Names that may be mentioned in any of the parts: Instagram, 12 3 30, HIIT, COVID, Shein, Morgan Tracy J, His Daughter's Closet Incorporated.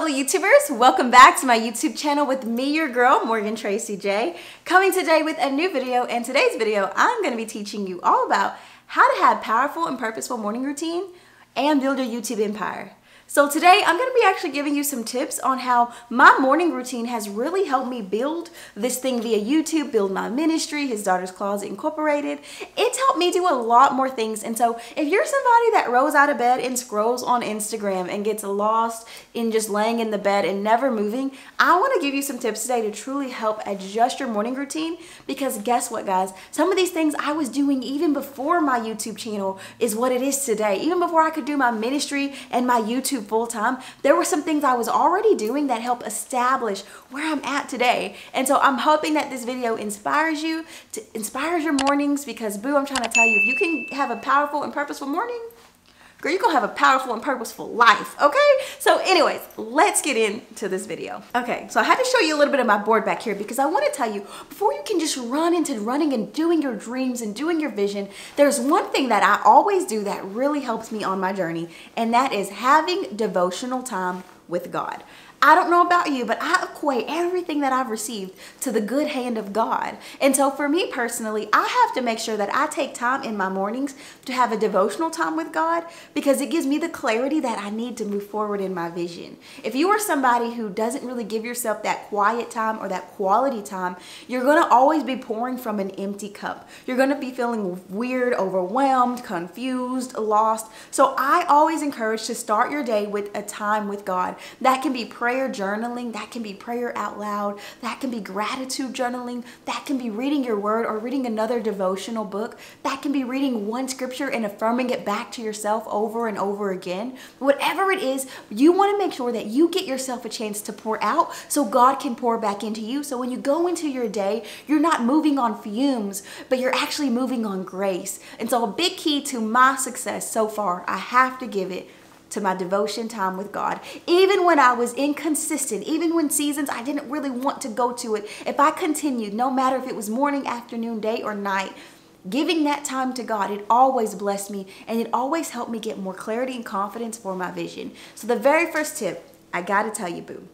lovely YouTubers, welcome back to my YouTube channel with me, your girl, Morgan Tracy J, coming today with a new video. In today's video, I'm going to be teaching you all about how to have powerful and purposeful morning routine and build your YouTube empire. So today I'm going to be actually giving you some tips on how my morning routine has really helped me build this thing via YouTube, build my ministry, His Daughter's Closet Incorporated. It's helped me do a lot more things. And so if you're somebody that rolls out of bed and scrolls on Instagram and gets lost in just laying in the bed and never moving, I want to give you some tips today to truly help adjust your morning routine, because guess what, guys? Some of these things I was doing even before my YouTube channel is what it is today. Even before I could do my ministry and my YouTube full-time, there were some things I was already doing that helped establish where I'm at today. And so I'm hoping that this video inspires you, inspires your mornings, because boo, I'm trying to tell you, if you can have a powerful and purposeful morning, girl, you're gonna have a powerful and purposeful life, okay? So anyways, let's get into this video. Okay, so I had to show you a little bit of my board back here because I wanna tell you, before you can just run into running and doing your dreams and doing your vision, there's one thing that I always do that really helps me on my journey, and that is having devotional time with God. I don't know about you, but I equate everything that I've received to the good hand of God. And so for me personally, I have to make sure that I take time in my mornings to have a devotional time with God, because it gives me the clarity that I need to move forward in my vision. If you are somebody who doesn't really give yourself that quiet time or that quality time, you're going to always be pouring from an empty cup. You're going to be feeling weird, overwhelmed, confused, lost. So I always encourage to start your day with a time with God. That can be prayer journaling, that can be prayer out loud, that can be gratitude journaling, that can be reading your word or reading another devotional book, that can be reading one scripture and affirming it back to yourself over and over again. Whatever it is, you want to make sure that you get yourself a chance to pour out so God can pour back into you. So when you go into your day, you're not moving on fumes, but you're actually moving on grace. And so a big key to my success so far, I have to give it to my devotion time with God. Even when I was inconsistent, even when seasons I didn't really want to go to it, if I continued, no matter if it was morning, afternoon, day, or night, giving that time to God, it always blessed me and it always helped me get more clarity and confidence for my vision. So the very first tip, I gotta tell you, boo,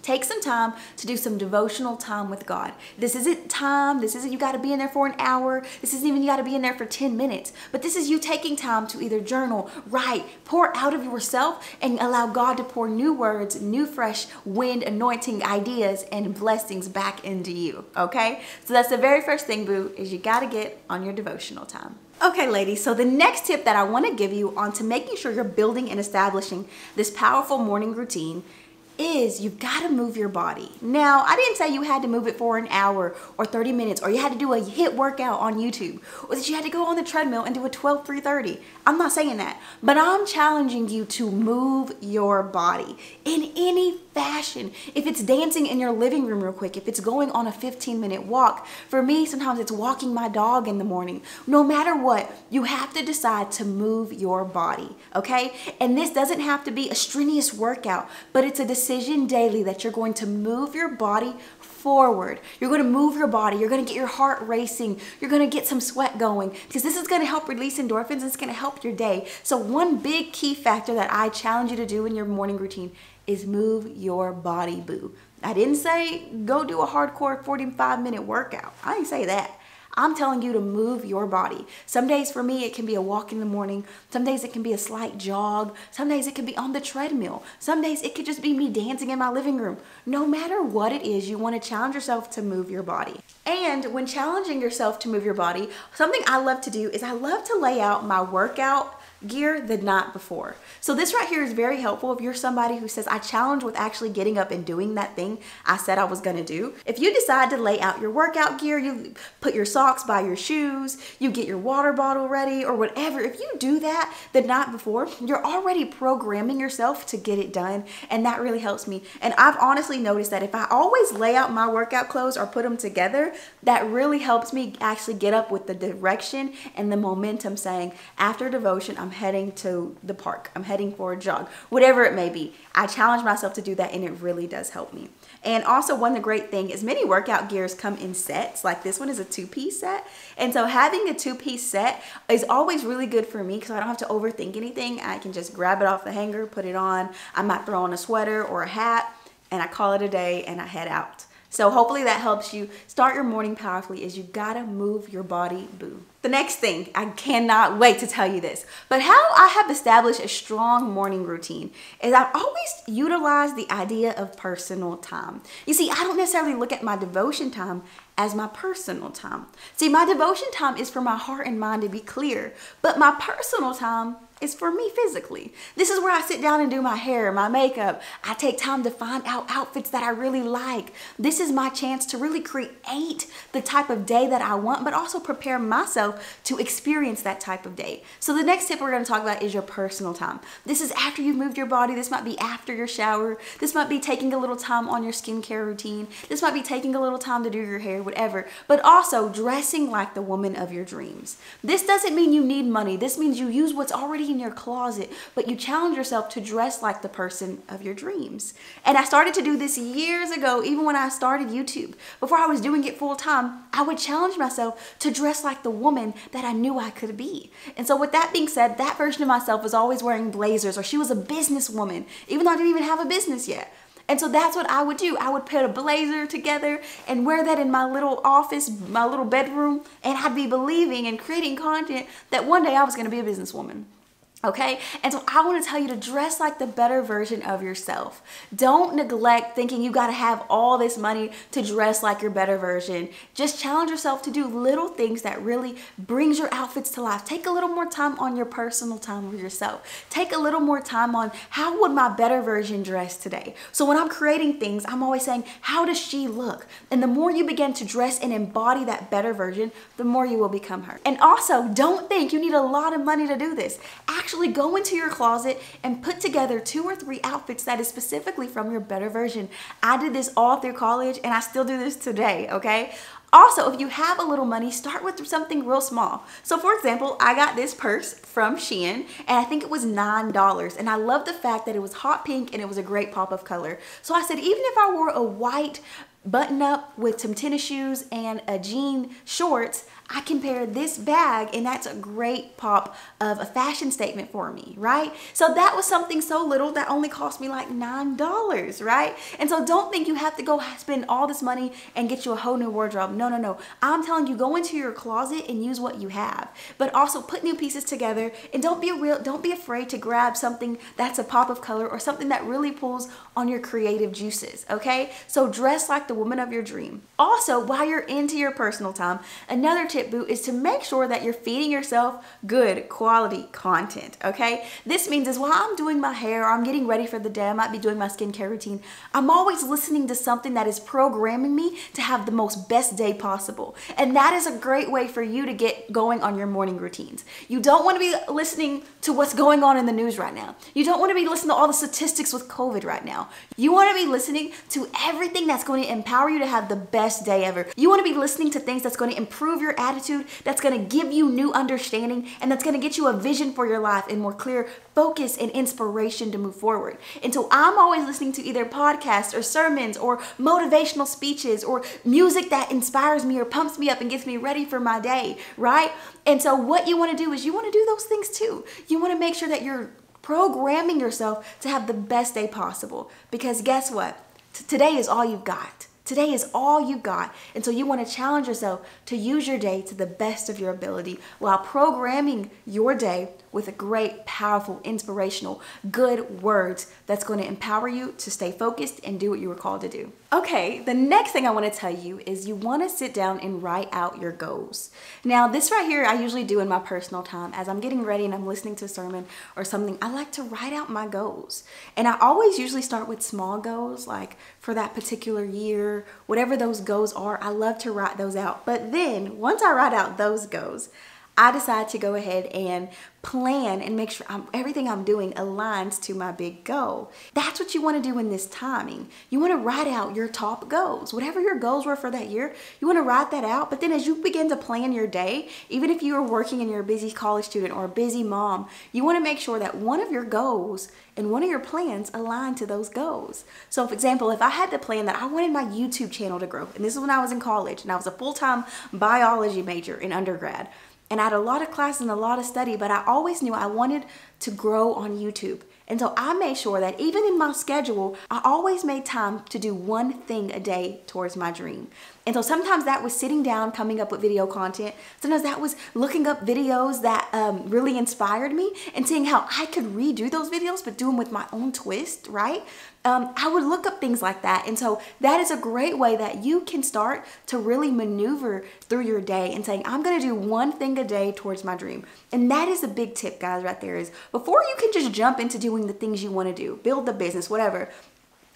take some time to do some devotional time with God. This isn't time. This isn't you got to be in there for an hour. This isn't even you got to be in there for 10 minutes. But this is you taking time to either journal, write, pour out of yourself, and allow God to pour new words, new fresh wind, anointing ideas, and blessings back into you, okay? So that's the very first thing, boo, is you got to get on your devotional time. Okay, ladies, so the next tip that I want to give you on to making sure you're building and establishing this powerful morning routine is you've got to move your body. Now, I didn't say you had to move it for an hour or 30 minutes, or you had to do a HIIT workout on YouTube, or that you had to go on the treadmill and do a 12 3 30. I'm not saying that, but I'm challenging you to move your body in any fashion. If it's dancing in your living room real quick, if it's going on a 15-minute walk, for me, sometimes it's walking my dog in the morning. No matter what, you have to decide to move your body, okay? And this doesn't have to be a strenuous workout, but it's a decision daily that you're going to move your body forward. You're going to move your body. You're going to get your heart racing. You're going to get some sweat going, because this is going to help release endorphins. And it's going to help your day. So one big key factor that I challenge you to do in your morning routine is move your body, boo. I didn't say go do a hardcore 45-minute workout. I didn't say that. I'm telling you to move your body. Some days for me, it can be a walk in the morning. Some days it can be a slight jog. Some days it can be on the treadmill. Some days it could just be me dancing in my living room. No matter what it is, you want to challenge yourself to move your body. And when challenging yourself to move your body, something I love to do is I love to lay out my workout gear the night before. So this right here is very helpful if you're somebody who says, I challenge with actually getting up and doing that thing I said I was gonna do. If you decide to lay out your workout gear, you put your socks by your shoes, you get your water bottle ready or whatever. If you do that the night before, you're already programming yourself to get it done. And that really helps me. And I've honestly noticed that if I always lay out my workout clothes or put them together, that really helps me actually get up with the direction and the momentum, saying after devotion, I'm I'm heading to the park, I'm heading for a jog, whatever it may be. I challenge myself to do that, and it really does help me. And also, one great thing is many workout gears come in sets. Like this one is a two-piece set. And so having a two-piece set is always really good for me because I don't have to overthink anything. I can just grab it off the hanger, put it on. I might throw on a sweater or a hat, and I call it a day and I head out. So hopefully that helps you start your morning powerfully. Is you gotta move your body, boo. The next thing, I cannot wait to tell you this, but how I have established a strong morning routine is I've always utilized the idea of personal time. You see, I don't necessarily look at my devotion time as my personal time. See, my devotion time is for my heart and mind to be clear, but my personal time is for me physically. This is where I sit down and do my hair, my makeup. I take time to find out outfits that I really like. This is my chance to really create the type of day that I want, but also prepare myself to experience that type of day. So the next tip we're gonna talk about is your personal time. This is after you've moved your body. This might be after your shower. This might be taking a little time on your skincare routine. This might be taking a little time to do your hair, whatever, but also dressing like the woman of your dreams. This doesn't mean you need money. This means you use what's already in your closet, but you challenge yourself to dress like the person of your dreams. And I started to do this years ago, even when I started YouTube. Before I was doing it full time, I would challenge myself to dress like the woman that I knew I could be. And so with that being said, that version of myself was always wearing blazers, or she was a businesswoman, even though I didn't even have a business yet. And so that's what I would do. I would put a blazer together and wear that in my little office, my little bedroom, and I'd be believing and creating content that one day I was gonna be a businesswoman. Okay, and so I want to tell you to dress like the better version of yourself. Don't neglect thinking you got to have all this money to dress like your better version. Just challenge yourself to do little things that really brings your outfits to life. Take a little more time on your personal time with yourself. Take a little more time on how would my better version dress today? So when I'm creating things, I'm always saying, how does she look? And the more you begin to dress and embody that better version, the more you will become her. And also, don't think you need a lot of money to do this. Actually, go into your closet and put together 2 or 3 outfits that is specifically from your better version. I did this all through college and I still do this today, okay? Also, if you have a little money, start with something real small. So for example, I got this purse from Shein and I think it was $9. And I love the fact that it was hot pink and it was a great pop of color. So I said, even if I wore a white button up with some tennis shoes and a jean shorts, I can pair this bag and that's a great pop of a fashion statement for me, right? So that was something so little that only cost me like $9, right? And so don't think you have to go spend all this money and get you a whole new wardrobe. No, no, no. I'm telling you, go into your closet and use what you have, but also put new pieces together and don't be afraid to grab something that's a pop of color or something that really pulls on your creative juices, okay? So dress like the woman of your dream. Also, while you're into your personal time, another tip, boo, is to make sure that you're feeding yourself good quality content, okay? This means is while I'm doing my hair or I'm getting ready for the day, I might be doing my skincare routine, I'm always listening to something that is programming me to have the most best day possible. And that is a great way for you to get going on your morning routines. You don't want to be listening to what's going on in the news right now. You don't want to be listening to all the statistics with COVID right now. You want to be listening to everything that's going to empower you to have the best day ever. You want to be listening to things that's going to improve your attitude, that's going to give you new understanding, and that's going to get you a vision for your life and more clear focus and inspiration to move forward. And so I'm always listening to either podcasts or sermons or motivational speeches or music that inspires me or pumps me up and gets me ready for my day, right? And so what you want to do is you want to do those things too. You want to make sure that you're programming yourself to have the best day possible, because guess what? Today is all you've got. Today is all you've got. And so you want to challenge yourself to use your day to the best of your ability while programming your day with a great, powerful, inspirational, good words that's going to empower you to stay focused and do what you were called to do. Okay, the next thing I want to tell you is you want to sit down and write out your goals. Now, this right here I usually do in my personal time. As I'm getting ready and I'm listening to a sermon or something, I like to write out my goals. And I always usually start with small goals, like for that particular year, whatever those goals are, I love to write those out. But then once I write out those goals, I decide to go ahead and plan and make sure everything I'm doing aligns to my big goal. That's what you want to do in this timing. You want to write out your top goals. Whatever your goals were for that year, you want to write that out. But then as you begin to plan your day, even if you are working and you're a busy college student or a busy mom, you want to make sure that one of your goals and one of your plans align to those goals. So for example, if I had to plan that I wanted my YouTube channel to grow, and this is when I was in college and I was a full-time biology major in undergrad, and I had a lot of classes and a lot of study, but I always knew I wanted to grow on YouTube. And so I made sure that even in my schedule, I always made time to do one thing a day towards my dream. And so sometimes that was sitting down, coming up with video content. Sometimes that was looking up videos that really inspired me and seeing how I could redo those videos, but do them with my own twist, right? I would look up things like that. And so that is a great way that you can start to really maneuver through your day and saying, I'm going to do one thing a day towards my dream. And that is a big tip, guys, right there, is before you can just jump into doing the things you want to do, build the business, whatever,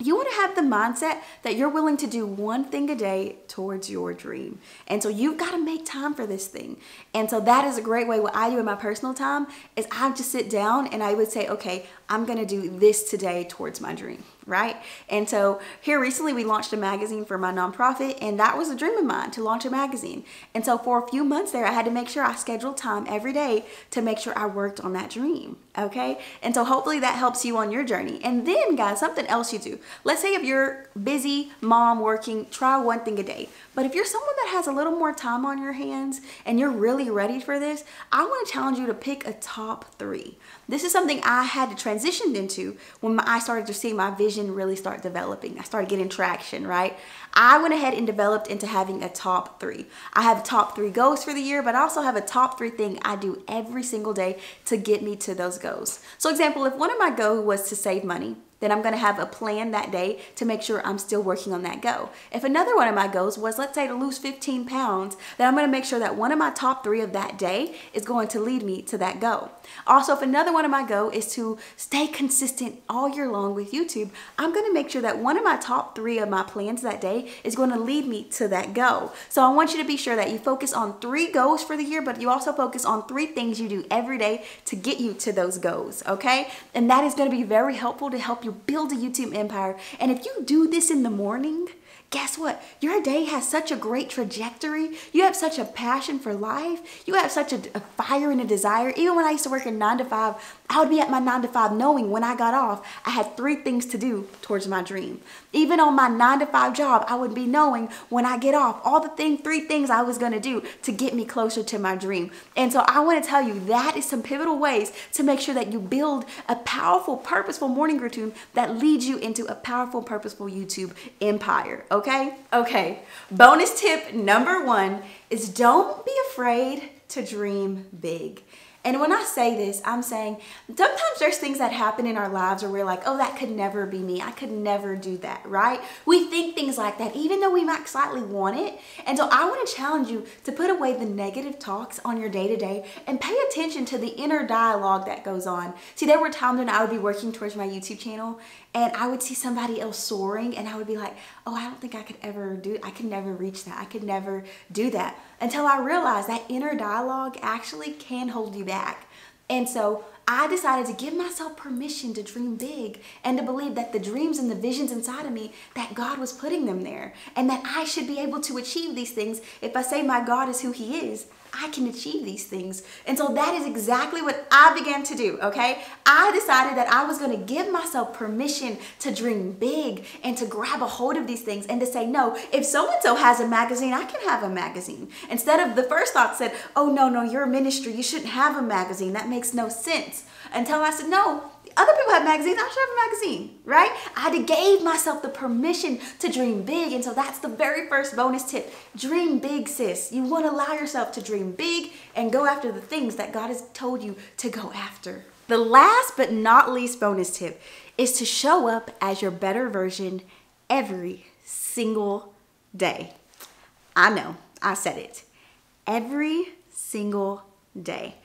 you want to have the mindset that you're willing to do one thing a day towards your dream. And so you've got to make time for this thing. And so that is a great way. What I do in my personal time is I just sit down and I would say, okay, I'm going to do this today towards my dream, right? And so here recently we launched a magazine for my nonprofit, and that was a dream of mine to launch a magazine. And so for a few months there, I had to make sure I scheduled time every day to make sure I worked on that dream, okay? And so hopefully that helps you on your journey. And then guys, something else you do. Let's say if you're busy mom working, try one thing a day. But if you're someone that has a little more time on your hands and you're really ready for this, I want to challenge you to pick a top three. This is something I had to transition into when I started to see my vision really start developing. I started getting traction, right? I went ahead and developed into having a top three. I have top three goals for the year, but I also have a top three thing I do every single day to get me to those goals. So example, if one of my goals was to save money, then I'm going to have a plan that day to make sure I'm still working on that goal. If another one of my goals was, let's say, to lose 15 pounds, then I'm going to make sure that one of my top three of that day is going to lead me to that goal. Also, if another one of my goals is to stay consistent all year long with YouTube, I'm going to make sure that one of my top three of my plans that day is going to lead me to that goal. So I want you to be sure that you focus on three goals for the year, but you also focus on three things you do every day to get you to those goals, okay? And that is going to be very helpful to help you build a YouTube empire. And if you do this in the morning, guess what? Your day has such a great trajectory. You have such a passion for life. You have such a fire and a desire. Even when I used to work in 9 to 5, I would be at my 9 to 5 knowing when I got off, I had three things to do towards my dream. Even on my 9 to 5 job, I would be knowing when I get off all the three things I was going to do to get me closer to my dream. And so I want to tell you that is some pivotal ways to make sure that you build a powerful, purposeful morning routine that leads you into a powerful, purposeful YouTube empire. Okay, bonus tip number one is don't be afraid to dream big. And when I say this, I'm saying sometimes there's things that happen in our lives where we're like, oh, that could never be me. I could never do that, right? We think things like that, even though we might slightly want it. And so I want to challenge you to put away the negative talks on your day-to-day and pay attention to the inner dialogue that goes on. See, there were times when I would be working towards my YouTube channel and I would see somebody else soaring and I would be like, oh, I don't think I could ever do, I could never reach that. I could never do that, until I realized that inner dialogue actually can hold you back. And so I decided to give myself permission to dream big and to believe that the dreams and the visions inside of me, that God was putting them there and that I should be able to achieve these things. If I say my God is who He is, I can achieve these things. And so that is exactly what I began to do, okay? I decided that I was going to give myself permission to dream big and to grab a hold of these things and to say, no, if so-and-so has a magazine, I can have a magazine. Instead of the first thought said, oh, no, you're a ministry. You shouldn't have a magazine. That makes no sense. Until I said, no, other people have magazines, I should have a magazine, right? I gave myself the permission to dream big. And so that's the very first bonus tip. Dream big, sis. You want to allow yourself to dream big and go after the things that God has told you to go after. The last but not least bonus tip is to show up as your better version every single day. I know, I said it. Every single day.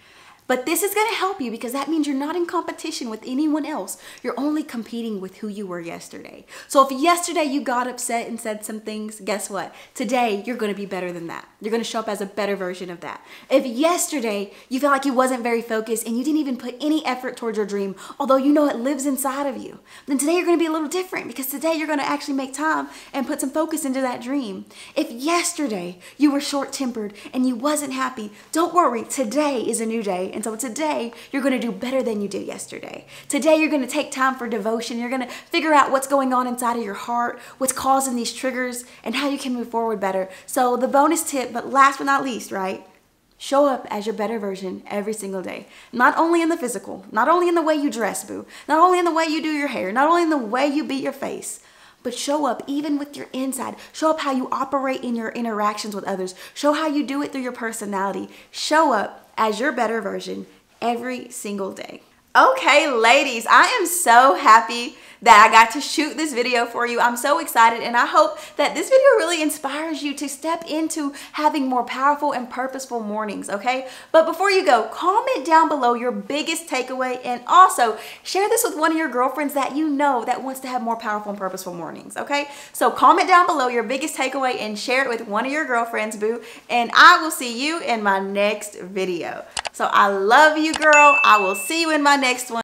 But this is gonna help you because that means you're not in competition with anyone else. You're only competing with who you were yesterday. So if yesterday you got upset and said some things, guess what? Today, you're gonna be better than that. You're gonna show up as a better version of that. If yesterday you felt like you wasn't very focused and you didn't even put any effort towards your dream, although you know it lives inside of you, then today you're gonna be a little different because today you're gonna actually make time and put some focus into that dream. If yesterday you were short-tempered and you wasn't happy, don't worry, today is a new day. And so today, you're gonna do better than you did yesterday. Today, you're gonna take time for devotion. You're gonna figure out what's going on inside of your heart, what's causing these triggers, and how you can move forward better. So the bonus tip, but last but not least, right? Show up as your better version every single day. Not only in the physical, not only in the way you dress, boo, not only in the way you do your hair, not only in the way you beat your face, but show up even with your inside. Show up how you operate in your interactions with others. Show how you do it through your personality. Show up as your better version every single day. Okay, ladies, I am so happy that I got to shoot this video for you. I'm so excited, and I hope that this video really inspires you to step into having more powerful and purposeful mornings, okay? But before you go, comment down below your biggest takeaway, and also share this with one of your girlfriends that you know that wants to have more powerful and purposeful mornings, okay? So comment down below your biggest takeaway and share it with one of your girlfriends, boo, and I will see you in my next video. So I love you, girl. I will see you in my next one.